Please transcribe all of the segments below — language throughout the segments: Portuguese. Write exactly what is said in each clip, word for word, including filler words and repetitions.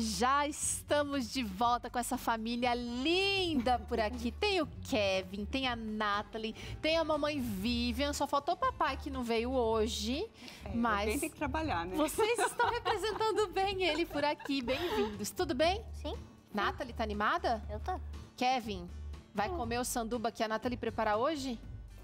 Já estamos de volta com essa família linda por aqui. Tem o Kevin, tem a Nathalie, tem a mamãe Vivian. Só faltou o papai que não veio hoje, é, mas tem que trabalhar, né? Vocês estão representando bem ele por aqui. Bem-vindos. Tudo bem? Sim. Nathalie, tá animada? Eu tô. Kevin, vai hum. comer o sanduba que a Nathalie prepara hoje?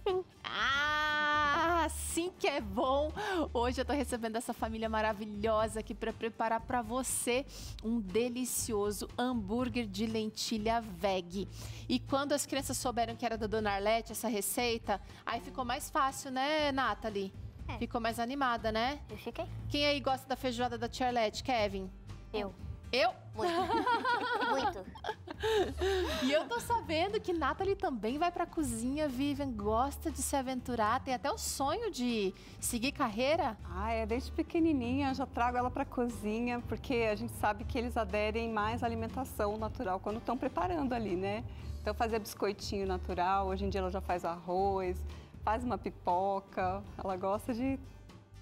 Sim. Ah, sim que é bom! Hoje eu tô recebendo essa família maravilhosa aqui para preparar para você um delicioso hambúrguer de lentilha veg. E quando as crianças souberam que era da Dona Arlete essa receita, aí ficou mais fácil, né, Nathalie? É. Ficou mais animada, né? Eu fiquei. Quem aí gosta da feijoada da tia Arlete, Kevin? Eu. Eu? Muito. Muito. E eu tô sabendo que Nathalie também vai pra cozinha, Vivian, gosta de se aventurar, tem até o sonho de seguir carreira. Ah, é, desde pequenininha eu já trago ela pra cozinha, porque a gente sabe que eles aderem mais à alimentação natural quando estão preparando ali, né? Então fazer biscoitinho natural, hoje em dia ela já faz arroz, faz uma pipoca, ela gosta de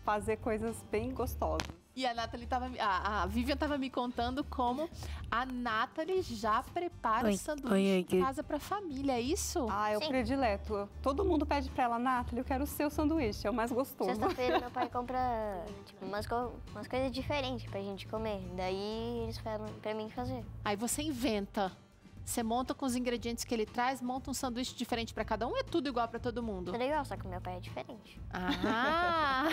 fazer coisas bem gostosas. E a Nathalie tava, a, a Vivian estava me contando como a Nathalie já prepara oi, o sanduíche oi, oi, de casa para a família, é isso? Ah, é o predileto. Todo mundo pede para ela, Nathalie, eu quero o seu sanduíche, é o mais gostoso. Sexta-feira meu pai compra tipo, umas, co umas coisas diferentes para a gente comer, daí eles falam para mim fazer. Aí você inventa, você monta com os ingredientes que ele traz, monta um sanduíche diferente para cada um, é tudo igual para todo mundo? Tudo igual, só que o meu pai é diferente. Ah!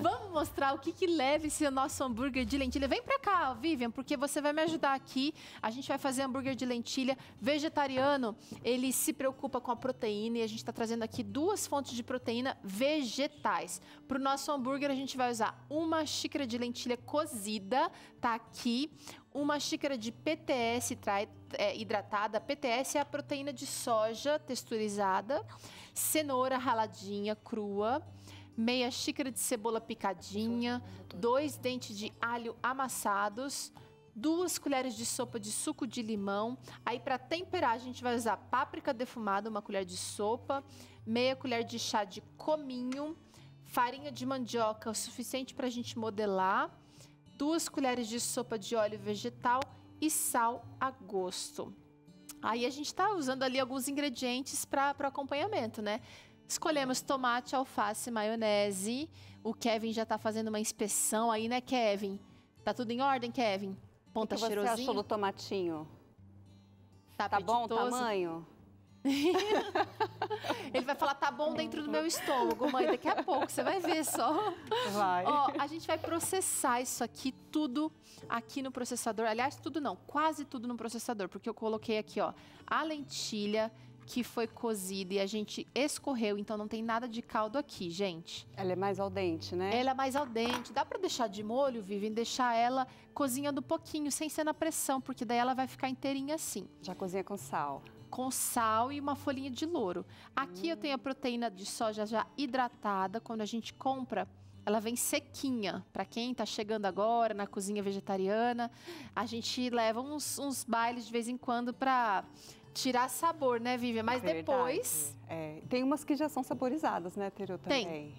Vamos mostrar o que que leva esse nosso hambúrguer de lentilha. Vem pra cá, Vivian, porque você vai me ajudar aqui. A gente vai fazer hambúrguer de lentilha vegetariano. Ele se preocupa com a proteína e a gente tá trazendo aqui duas fontes de proteína vegetais. Pro nosso hambúrguer, a gente vai usar uma xícara de lentilha cozida, tá aqui. Uma xícara de P T S hidratada. P T S é a proteína de soja texturizada, cenoura raladinha, crua, meia xícara de cebola picadinha, dois dentes de alho amassados, duas colheres de sopa de suco de limão. Aí, para temperar, a gente vai usar páprica defumada, uma colher de sopa, meia colher de chá de cominho, farinha de mandioca, o suficiente para a gente modelar, duas colheres de sopa de óleo vegetal e sal a gosto. Aí a gente está usando ali alguns ingredientes para o acompanhamento, né? Escolhemos tomate, alface, maionese. O Kevin já está fazendo uma inspeção aí, né, Kevin? Tá tudo em ordem, Kevin? Ponta cheirosinha. O que você achou do tomatinho? Tá, tá bom o tamanho? Ele vai falar, tá bom dentro do meu estômago, mãe, daqui a pouco, você vai ver só. Vai. Ó, a gente vai processar isso aqui, tudo aqui no processador. Aliás, tudo não, quase tudo no processador, porque eu coloquei aqui, ó, a lentilha que foi cozida e a gente escorreu, então não tem nada de caldo aqui, gente. Ela é mais al dente, né? Ela é mais al dente. Dá pra deixar de molho, Vivian, deixar ela cozinhando um pouquinho, sem ser na pressão, porque daí ela vai ficar inteirinha assim. Já cozinha com sal. Com sal e uma folhinha de louro. Aqui hum. eu tenho a proteína de soja já hidratada. Quando a gente compra, ela vem sequinha. Para quem tá chegando agora na cozinha vegetariana, a gente leva uns, uns bailes de vez em quando para tirar sabor, né, Vivian? Mas verdade. Depois... É, tem umas que já são saborizadas, né, Teru, também? Tem.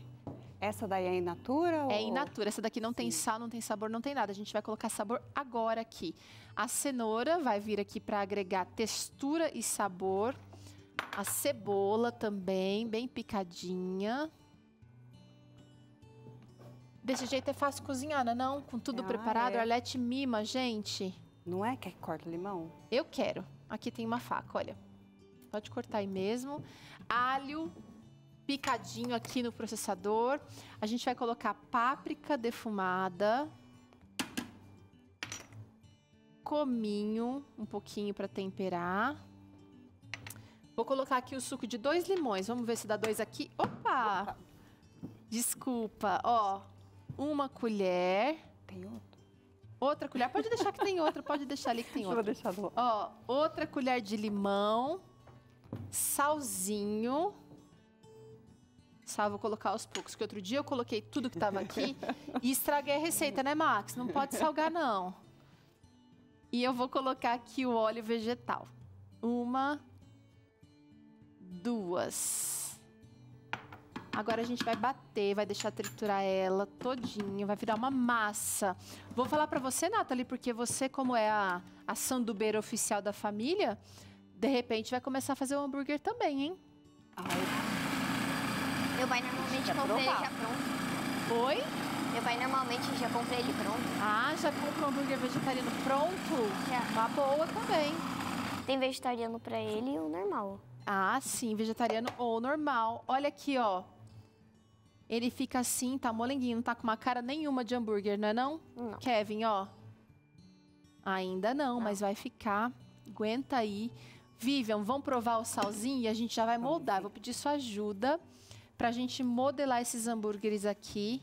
Essa daí é in natura? Ou... É in natura. Essa daqui não Sim. tem sal, não tem sabor, não tem nada. A gente vai colocar sabor agora aqui. A cenoura vai vir aqui para agregar textura e sabor. A cebola também, bem picadinha. Desse jeito é fácil cozinhar, não é não? Com tudo ah, preparado. É. Arlete mima, gente. Não é que corta limão? Eu quero. Aqui tem uma faca, olha. Pode cortar aí mesmo. Alho picadinho aqui no processador. A gente vai colocar páprica defumada, cominho, um pouquinho para temperar. Vou colocar aqui o suco de dois limões. Vamos ver se dá dois aqui. Opa! Opa. Desculpa. Ó, uma colher. Tem outro? Outra colher. Pode deixar que tem outra. Pode deixar ali que tem outra. Vou deixar do lado. Ó, outra colher de limão, salzinho. Só vou colocar aos poucos, que outro dia eu coloquei tudo que estava aqui e estraguei a receita, né, Max? Não pode salgar, não. E eu vou colocar aqui o óleo vegetal. Uma, duas, Agora a gente vai bater, vai deixar triturar ela todinha, vai virar uma massa. Vou falar pra você, Nathalie, porque você, como é a, a sandubeira oficial da família, de repente vai começar a fazer o hambúrguer também, hein? Ai. Meu pai normalmente compra ele já pronto. Oi? Meu pai normalmente já compra ele pronto. Ah, já compra o hambúrguer vegetariano pronto? Já. Uma boa também. Tem vegetariano pra ele e o normal. Ah, sim, vegetariano ou normal. Olha aqui, ó. Ele fica assim, tá molenguinho, não tá com uma cara nenhuma de hambúrguer, não é não? Não. Kevin, ó. Ainda não, não, mas vai ficar. Aguenta aí. Vivian, vamos provar o salzinho e a gente já vai moldar. Vou pedir sua ajuda pra gente modelar esses hambúrgueres aqui.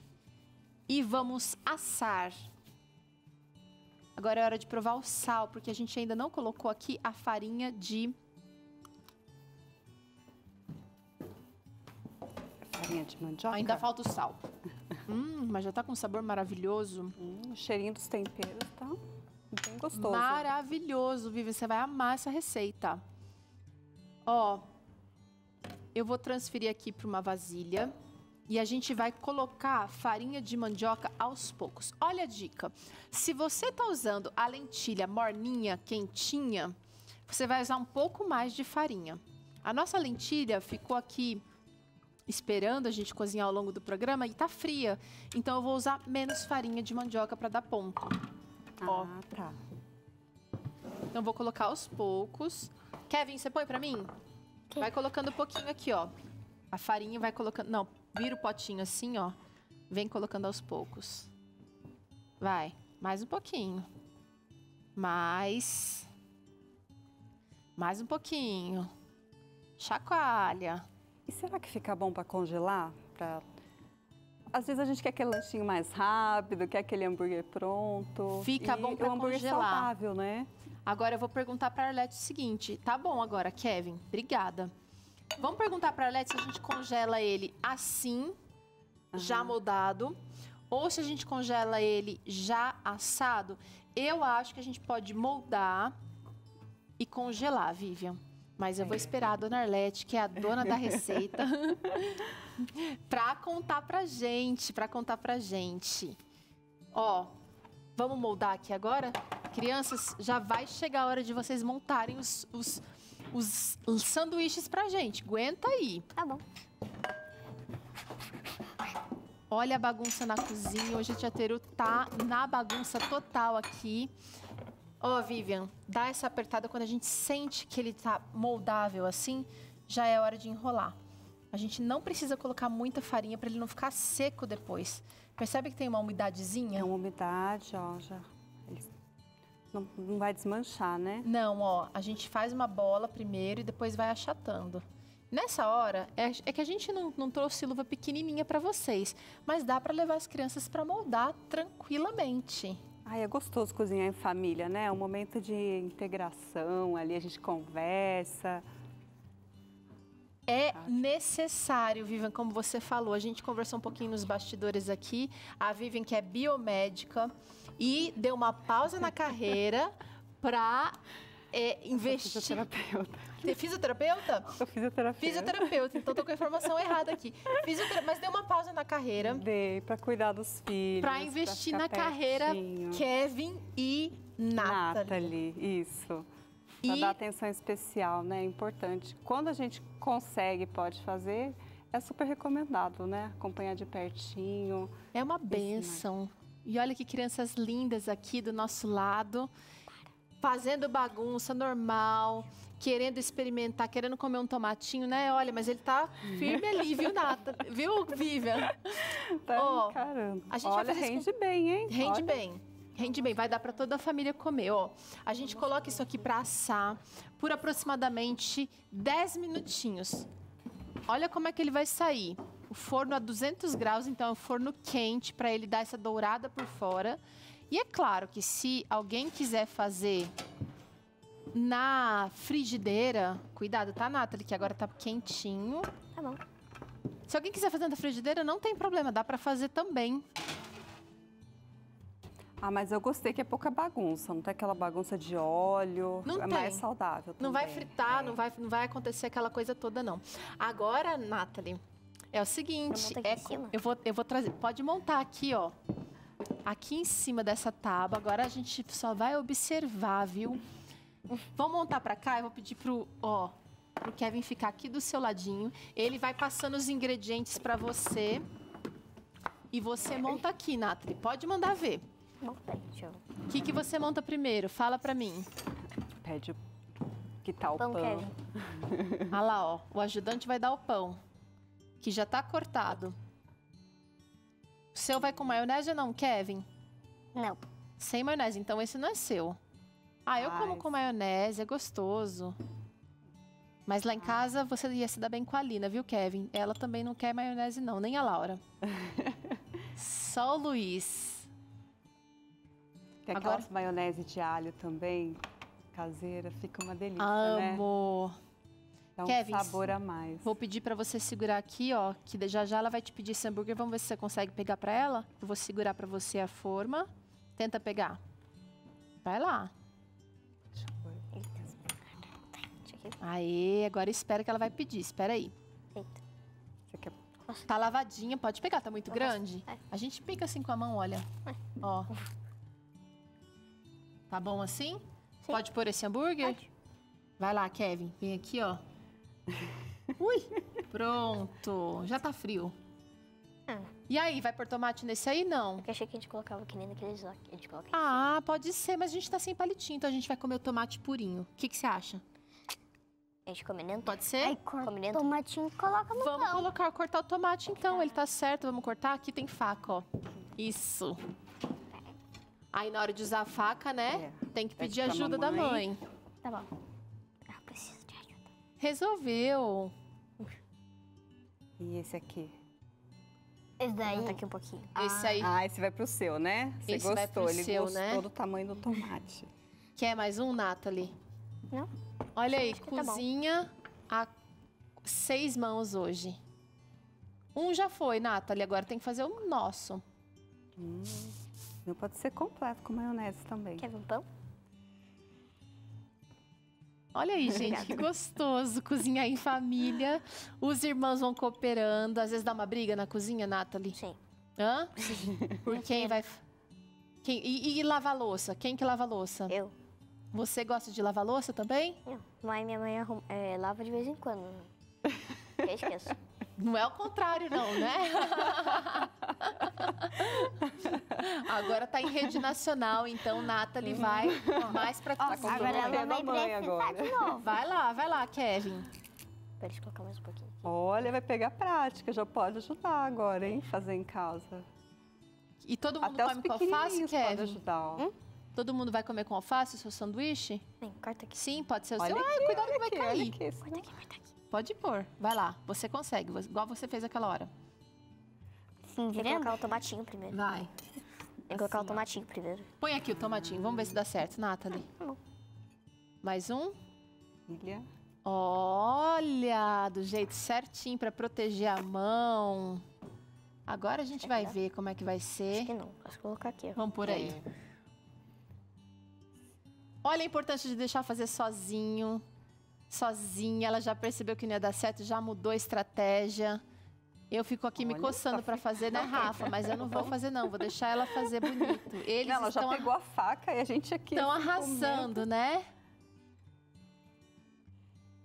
E vamos assar. Agora é hora de provar o sal, porque a gente ainda não colocou aqui a farinha de... Farinha de mandioca? Ainda falta o sal. Hum, mas já tá com um sabor maravilhoso. Hum, o cheirinho dos temperos tá bem gostoso. Maravilhoso, Vivi. Você vai amar essa receita. Ó, eu vou transferir aqui para uma vasilha e a gente vai colocar farinha de mandioca aos poucos. Olha a dica. Se você tá usando a lentilha morninha, quentinha, você vai usar um pouco mais de farinha. A nossa lentilha ficou aqui esperando a gente cozinhar ao longo do programa e tá fria. Então eu vou usar menos farinha de mandioca para dar ponto. Ah, ó, tá. Então vou colocar aos poucos. Kevin, você põe para mim? Que? Vai colocando um pouquinho aqui, ó. A farinha vai colocando, não, vira o potinho assim, ó. Vem colocando aos poucos. Vai, mais um pouquinho. Mais. Mais um pouquinho. Chacoalha. E será que fica bom para congelar? Pra... Às vezes a gente quer aquele lanchinho mais rápido, quer aquele hambúrguer pronto. Fica bom para congelar. É saudável, né? Agora eu vou perguntar para a Arlete o seguinte. Tá bom agora, Kevin. Obrigada. Vamos perguntar para a Arlete se a gente congela ele assim, uhum, já moldado, ou se a gente congela ele já assado. Eu acho que a gente pode moldar e congelar, Vivian. Mas eu vou esperar a dona Arlete, que é a dona da receita, para contar pra gente, para contar pra gente. Ó, vamos moldar aqui agora? Crianças, já vai chegar a hora de vocês montarem os, os, os, os sanduíches pra gente. Aguenta aí. Tá bom. Olha a bagunça na cozinha. Hoje a tia Teru tá na bagunça total aqui. Ó, oh, Vivian, dá essa apertada quando a gente sente que ele tá moldável assim, já é hora de enrolar. A gente não precisa colocar muita farinha para ele não ficar seco depois. Percebe que tem uma umidadezinha? É uma umidade, ó, já. Não, não vai desmanchar, né? Não, ó, a gente faz uma bola primeiro e depois vai achatando. Nessa hora, é, é que a gente não, não trouxe luva pequenininha para vocês, mas dá para levar as crianças para moldar tranquilamente. Ai, é gostoso cozinhar em família, né? É um momento de integração, ali a gente conversa. É necessário, Vivian, como você falou. A gente conversou um pouquinho nos bastidores aqui. A Vivian, que é biomédica, e deu uma pausa na carreira para é, investir... Eu sou fisioterapeuta. Você é fisioterapeuta? Eu sou fisioterapeuta. Fisioterapeuta, então tô com a informação errada aqui. Fisiotera... Mas deu uma pausa na carreira. Dei, pra cuidar dos filhos. Pra investir pra na carreira pertinho. Kevin e Nathalie. Nathalie, isso. Pra e... dar atenção especial, né? É importante. Quando a gente consegue, pode fazer, é super recomendado, né? Acompanhar de pertinho. É uma bênção. E olha que crianças lindas aqui do nosso lado. Fazendo bagunça, normal, querendo experimentar, querendo comer um tomatinho, né? Olha, mas ele tá firme ali, viu, Nata? Viu, Vivian? Tá, oh, caramba. A gente olha, vai fazer rende com... bem, hein? Rende olha. bem, rende bem. Vai dar pra toda a família comer, ó. A gente coloca isso aqui pra assar por aproximadamente dez minutinhos. Olha como é que ele vai sair. O forno a duzentos graus, então é um forno quente pra ele dar essa dourada por fora. E é claro que se alguém quiser fazer na frigideira... Cuidado, tá, Nathalie? Que agora tá quentinho. Tá bom. Se alguém quiser fazer na frigideira, não tem problema. Dá pra fazer também. Ah, mas eu gostei que é pouca bagunça. Não tem aquela bagunça de óleo. Não é tem. Mais saudável também. Não vai fritar, é. não, vai, não vai acontecer aquela coisa toda, não. Agora, Nathalie, É o seguinte, eu, é, eu, vou, eu vou trazer, pode montar aqui, ó. Aqui em cima dessa tábua, agora a gente só vai observar, viu? Vamos montar pra cá, eu vou pedir pro, ó, pro Kevin ficar aqui do seu ladinho. Ele vai passando os ingredientes pra você e você monta aqui, Natri. Pode mandar ver. O que, que você monta primeiro? Fala pra mim. Pede que tal o pão. pão. Olha lá, ó, o ajudante vai dar o pão, que já tá cortado. O seu vai com maionese ou não, Kevin? Não. Sem maionese, então esse não é seu. Ah, eu Ai, como com maionese, é gostoso. Mas lá em casa você ia se dar bem com a Lina, viu, Kevin? Ela também não quer maionese não, nem a Laura. Só o Luiz. Tem aquelas Agora... maionese de alho também, caseira, fica uma delícia, Amo. né? Dá um Kevin, sabor a mais. Vou pedir pra você segurar aqui, ó, que já já ela vai te pedir esse hambúrguer. Vamos ver se você consegue pegar pra ela. Eu vou segurar pra você a forma. Tenta pegar. Vai lá. Aê, agora espera que ela vai pedir. Espera aí. Tá lavadinha, pode pegar, tá muito grande? A gente pica assim com a mão, olha. Ó. Tá bom assim? Sim. Pode pôr esse hambúrguer? Pode. Vai lá, Kevin. Vem aqui, ó. Ui! Pronto. Já tá frio. Ah. E aí, vai pôr tomate nesse aí? Não. Porque achei que a gente colocava que nem naqueles lá. A gente coloca aqui. Ah, pode ser, mas a gente tá sem palitinho, então a gente vai comer o tomate purinho. O que que você acha? A gente come dentro? Pode ser? Aí, corta o tomatinho, coloca no pão. Vamos colocar, cortar o tomate então, ele tá certo. Vamos cortar? Aqui tem faca, ó. Isso. Aí na hora de usar a faca, né, é. tem que Pede pedir ajuda da mãe. Tá bom. Eu preciso de ajuda. Resolveu. E esse aqui? Esse daí? Tá aqui um pouquinho. Esse aí. Ah, esse vai pro seu, né? Você esse gostou, vai pro ele seu, gostou né? do tamanho do tomate. Quer mais um, Nathalie? Não. Olha aí, cozinha tá a seis mãos hoje. Um já foi, Nathalie, agora tem que fazer o nosso. Hum, não pode ser completo com maionese também. Quer ver um pão? Olha aí, gente, que gostoso cozinhar em família. Os irmãos vão cooperando. Às vezes dá uma briga na cozinha, Nathalie? Sim. Hã? Sim. Por quem vai... Quem... E, e, e lavar louça? Quem que lava louça? Eu. Você gosta de lavar louça também? Não, mas minha mãe arruma, é, lava de vez em quando. Eu esqueço. Não é o contrário, não, né? Agora tá em rede nacional, então Nathalie vai mais pra cozinha. Agora ela vai precisar de novo. Vai lá, vai lá, Kevin. Pera, deixa eu colocar mais um pouquinho. Olha, vai pegar prática, já pode ajudar agora, hein? Fazer em casa. E todo mundo come com alface, Kevin? Pode ajudar, ó. Hum? Todo mundo vai comer com alface o seu sanduíche? Vem, corta aqui. Sim, pode ser o olha seu. Aqui, ah, cuidado que vai aqui, cair. Aqui, corta não. aqui, corta aqui. Pode pôr. Vai lá, você consegue, igual você fez aquela hora. Sim, vou colocar o tomatinho primeiro. Vai. Vou colocar assim, o tomatinho ó. primeiro. Põe aqui o tomatinho, vamos ver se dá certo, Nathalie. Ah, tá bom. Mais um. Olha. Olha, do jeito certinho pra proteger a mão. Agora a gente vai dá? ver como é que vai ser. Acho que não, posso colocar aqui. Ó. Vamos por aí. É. Olha a importância de deixar fazer sozinho, sozinha. Ela já percebeu que não ia dar certo, já mudou a estratégia. Eu fico aqui Olha, me coçando para fazer, né, Rafa? Mas eu não vou fazer, não. Vou deixar ela fazer bonito. Eles não, ela estão já pegou a faca e a gente aqui... Estão arrasando, né?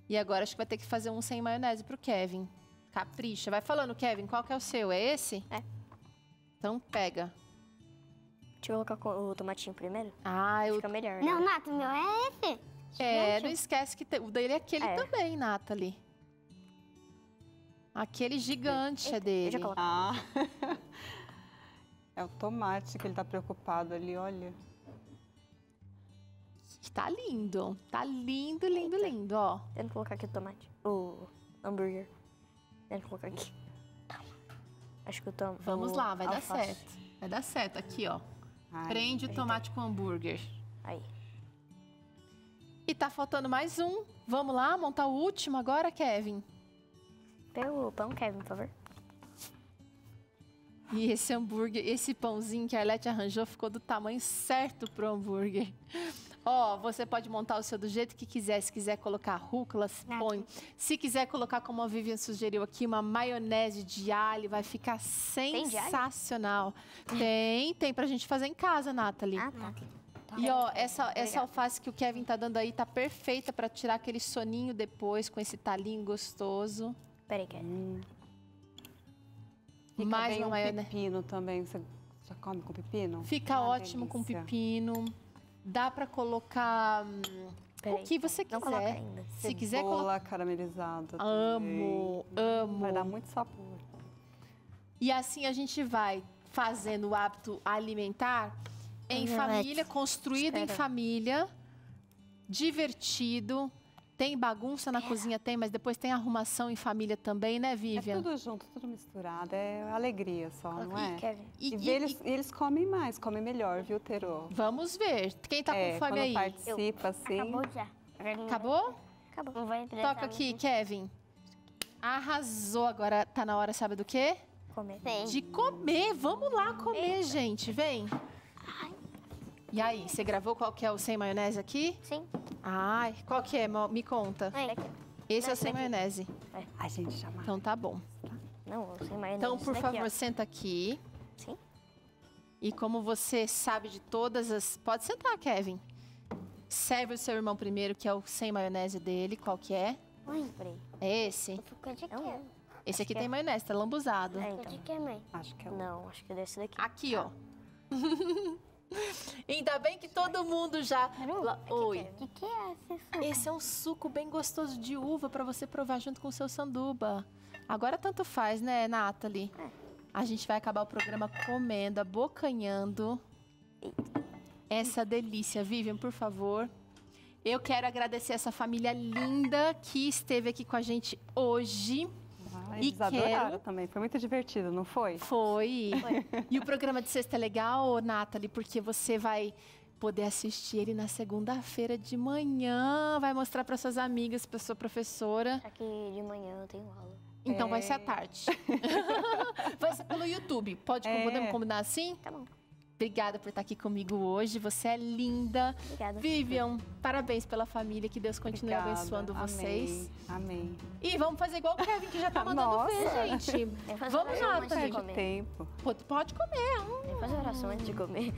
E agora acho que vai ter que fazer um sem maionese pro Kevin. Capricha. Vai falando, Kevin, qual que é o seu? É esse? É. Então pega. Deixa eu colocar o tomatinho primeiro. Ah, Fica eu... Fica melhor, né? Não, Nath, o meu é esse. É, não esquece que te... o dele é aquele é. também, Nathalie. Aquele gigante Eita, é dele. Eu ah. É o tomate que ele tá preocupado ali, olha. Tá lindo. Tá lindo, lindo, Eita. lindo, ó. Tenta colocar aqui o tomate. O hambúrguer. Tenta colocar aqui. Acho que eu tô... Vamos o... lá, vai alface. dar certo. Vai dar certo aqui, ó. Ai, Prende o tomate tem. com hambúrguer. Aí. E tá faltando mais um. Vamos lá montar o último agora, Kevin? Pega o pão, Kevin, por favor. E esse hambúrguer, esse pãozinho que a Arlete arranjou ficou do tamanho certo pro hambúrguer. Ó, você pode montar o seu do jeito que quiser. Se quiser colocar rúcula, se põe. Se quiser colocar, como a Vivian sugeriu aqui, uma maionese de alho, vai ficar sensacional. Tem, tem, tem pra gente fazer em casa, Nathalie. Ah, tá. E ó, essa, essa alface que o Kevin tá dando aí tá perfeita pra tirar aquele soninho depois com esse talinho gostoso. Peraí, Kevin. Fica mais uma maionese. Pepino também, você já come com pepino? Fica ah, ótimo delícia. Com pepino. Dá pra colocar hum, Peraí, o que você quiser. Não coloca ainda. Se Cebola quiser colocar caramelizada. Amo, também. Amo. Vai dar muito sabor. E assim a gente vai fazendo o hábito alimentar em hum, família, é. construído Espera. em família, divertido. Tem bagunça na é. cozinha, tem, mas depois tem arrumação em família também, né, Vivian? É tudo junto, tudo misturado, é alegria só, okay. não é? Kevin. E, e, e, eles, e eles comem mais, comem melhor, viu, Teru? Vamos ver. Quem tá é, com fome aí? participa, Eu. sim. Acabou já. Acabou? Acabou. Não vai Toca aqui, muito. Kevin. Arrasou agora. Tá na hora, sabe do quê? Comer. Sim. De comer. Vamos lá comer, Eita. gente. Vem. Ai. E aí, você gravou qual que é o sem maionese aqui? Sim. Ai, qual que é? Me conta. Esse é o sem maionese. A gente já marca. Então tá bom. Não, o sem maionese. Então, por favor, senta aqui. Sim. E como você sabe de todas as... Pode sentar, Kevin. Serve o seu irmão primeiro, que é o sem maionese dele. Qual que é? É esse? Esse aqui tem maionese, tá lambuzado. De que é, mãe? Acho que é o... Não, acho que é desse daqui. Aqui, ó. Ainda bem que todo mundo já... Oi. O que é esse suco? Esse é um suco bem gostoso de uva para você provar junto com o seu sanduba. Agora tanto faz, né, Nathalie? A gente vai acabar o programa comendo, abocanhando essa delícia. Vivian, por favor. Eu quero agradecer essa família linda que esteve aqui com a gente hoje. Ah, eles e adoraram quero... também, foi muito divertido, não foi? Foi. foi. E o programa de sexta é legal, Nathalie, porque você vai poder assistir ele na segunda-feira de manhã, vai mostrar para suas amigas, para sua professora. Aqui de manhã eu tenho aula. Então é. vai ser à tarde. Vai ser pelo YouTube, pode é. podemos combinar assim? Tá bom. Obrigada por estar aqui comigo hoje, você é linda. Obrigada. Vivian, parabéns pela família, que Deus continue Obrigada. abençoando vocês. Amém. E vamos fazer igual o Kevin, que já tá mandando ver, gente. Vamos lá, Nathalie. Pode comer. Pode comer. Hum. Faz oração antes de comer.